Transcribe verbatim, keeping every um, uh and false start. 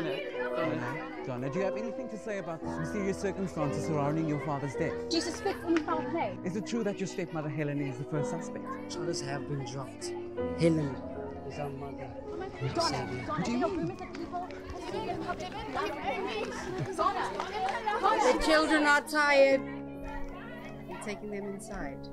Donald. Donald. Donna, do you have anything to say about the mysterious circumstances surrounding your father's death? Do you suspect any foul play? Is it true that your stepmother Helen is the first suspect? Others have been dropped. Helen is our mother. Donna, Donna, Donna, do you mean? The children are tired. We're taking them inside.